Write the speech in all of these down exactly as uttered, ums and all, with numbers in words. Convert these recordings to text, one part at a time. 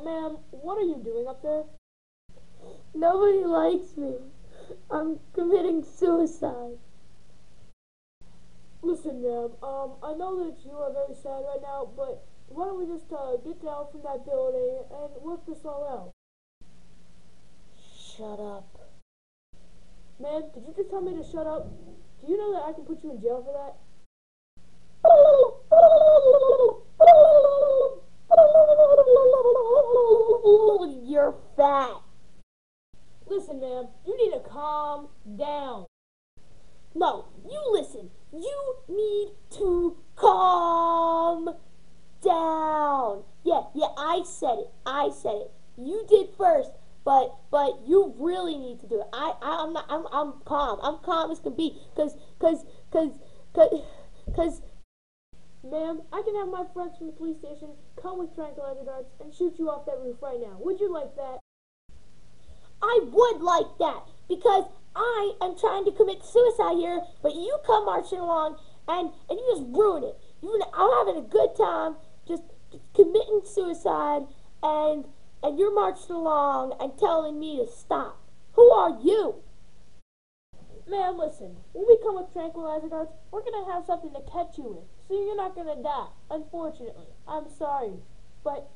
Oh, ma'am, what are you doing up there? Nobody likes me. I'm committing suicide. Listen, ma'am, um, I know that you are very sad right now, but why don't we just uh, get down from that building and work this all out? Shut up. Ma'am, did you just tell me to shut up? Do you know that I can put you in jail for that? You're fat. Listen, ma'am, you need to calm down. No, you listen. You need to calm down. Yeah, yeah, I said it. I said it. You did first, but but you really need to do it. I, I I'm not, I'm I'm calm. I'm calm as can be. Cause cause cause cause cause. Ma'am, I can have my friends from the police station come with tranquilizer darts and shoot you off that roof right now. Would you like that? I would like that, because I am trying to commit suicide here, but you come marching along and, and you just ruin it. You, I'm having a good time just committing suicide, and, and you're marching along and telling me to stop. Who are you? Ma'am, listen, when we come with tranquilizer darts, we're going to have something to catch you with, so you're not going to die, unfortunately. I'm sorry, but,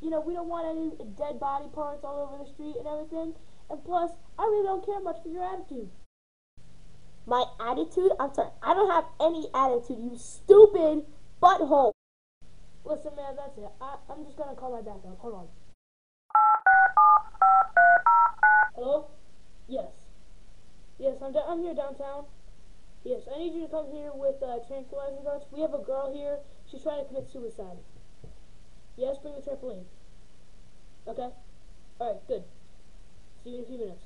you know, we don't want any dead body parts all over the street and everything, and plus, I really don't care much for your attitude. My attitude? I'm sorry, I don't have any attitude, you stupid butthole. Listen, man, that's it. I, I'm just going to call my backup. Hold on. Hello? Yes. Yes, I'm, I'm here downtown. Yes, I need you to come here with uh, tranquilizer darts. We have a girl here. She's trying to commit suicide. Yes, bring the trampoline. Okay? Alright, good. See you in a few minutes.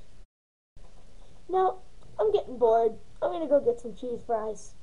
Now, I'm getting bored. I'm gonna go get some cheese fries.